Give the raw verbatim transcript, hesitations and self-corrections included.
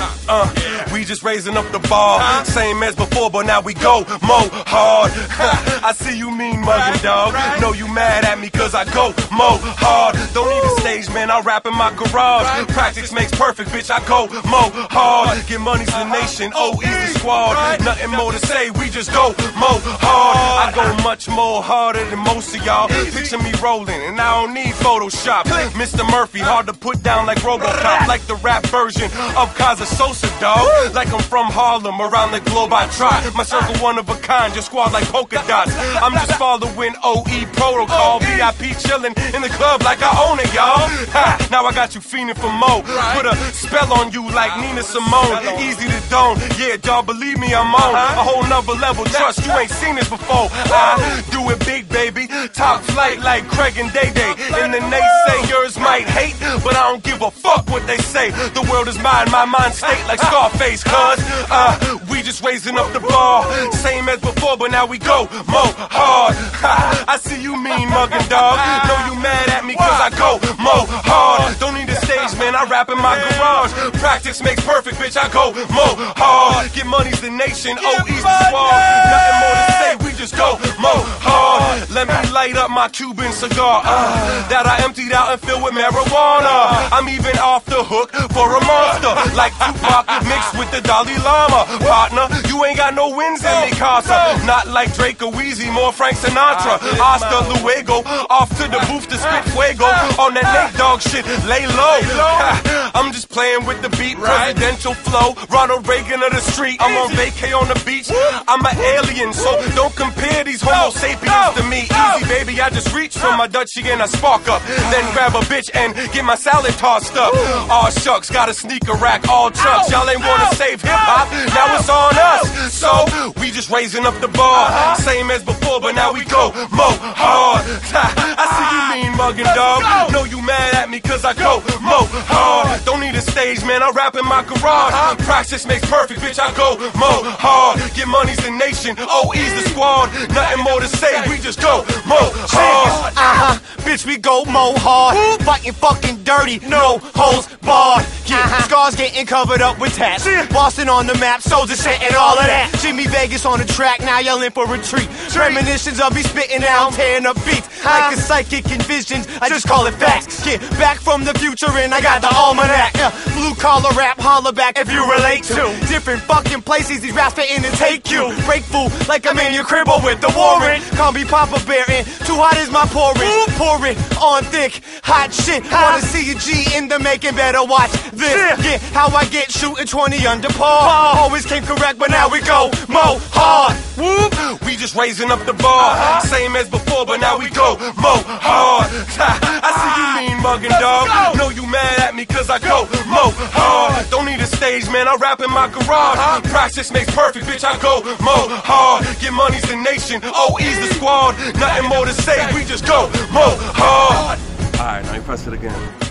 Uh, we just raising up the bar. Same as before, but now we go mo hard. I see you mean mugging, dog. Know you mad at me cause I go mo hard. Don't need a stage, man, I rap in my garage. Practice makes perfect, bitch, I go mo hard. Get money's the nation, O E Squad. Nothing more to say, we just go mo hard. I go much more harder than most of y'all. Picture me rolling, and I don't need Photoshop. Mister Murphy, hard to put down like Robocop. Like the rap version of Kaza Sosa, dog. Like I'm from Harlem, around the globe I try. My circle one of a kind, your squad like polka dots. I'm just following O E protocol. V I P chillin' in the club like I own it, y'all. Ha, now I got you fiending for mo. Put a spell on you like Nina Simone. Easy to don, yeah, y'all believe me, I'm on a whole nother level, trust, you ain't seen this before. I do it big, baby, top flight like Craig and Day-Day. And the naysayers might hate, but I don't give a fuck what they say. The world is mine, my mind state like Scarface, cuz uh, we just raising up the bar. Same as before, but now we go mo hard. Ha, I see you mean mugging, dog. Know you mad at me cause I go mo hard. Don't need a stage, man, I rap in my garage. Practice makes perfect, bitch, I go mo hard. Get money's the nation, O E's the squad. Nothing more to say, we just go mo hard. Let me light up my Cuban cigar uh, that I emptied out and filled with marijuana. I'm even off the hook for a monster like Tupac mixed with the Dalai Lama. Partner, you ain't got no wins in me, Casa. Not like Drake or Weezy, more Frank Sinatra. Hasta luego, off to the booth to spit fuego on that Nate Dogg shit, lay low. I'm just playing with the beat, presidential flow, Ronald Reagan of the street. I'm on vacay on the beach, I'm an alien, so don't compare these homo sapiens to me. Easy, baby, I just reach for my Dutchie and I spark up, then grab a bitch and get my salad tossed up. Aw shucks, got a sneaker rack, all trucks, y'all ain't wanna save hip-hop, now it's on us. So, we just raising up the bar, same as before, but now we go mo hard. I see you mean mugging, dog. Know you mad at me cause I go mo hard. Don't need a stage, man, I rap in my garage. Practice makes perfect, bitch, I go mo hard. Get money's the nation, O E's the squad. Nothing more to say, we just go mo hard. Uh-huh, bitch, we go mo hard. Fighting fucking dirty, no holes barred. Yeah, scars getting covered up with tats. Boston on the map, soldiers shit and all of that. Jimmy Vegas on the track, now y'all in for retreat. Reminiscences of me spitting out, tearing up beats. Like a psychic in visions, I just call it facts. Yeah, back from the future and I got the almanac. Yeah, blue collar rap, holler back if you relate to. Different fucking places these raps fit in and take you. Break food like I'm in your crib or with the warrant. Call me Papa Bear and too hot is my pouring. Pouring on thick, hot shit. Wanna see a G in the making, better watch this. Yeah, how I get shooting twenty under par. Always came correct, but now we go mo hard. Whoop. We just raising up the bar. Same as before, but now we go mo hard. I see you mean mugging, dog. Know you mad at me cause I go mo hard. Don't need a stage, man, I rap in my garage. Practice makes perfect, bitch, I go mo hard. Get money's the nation, O E's the squad. Nothing more to say, we just go mo hard. Alright, now you press it again.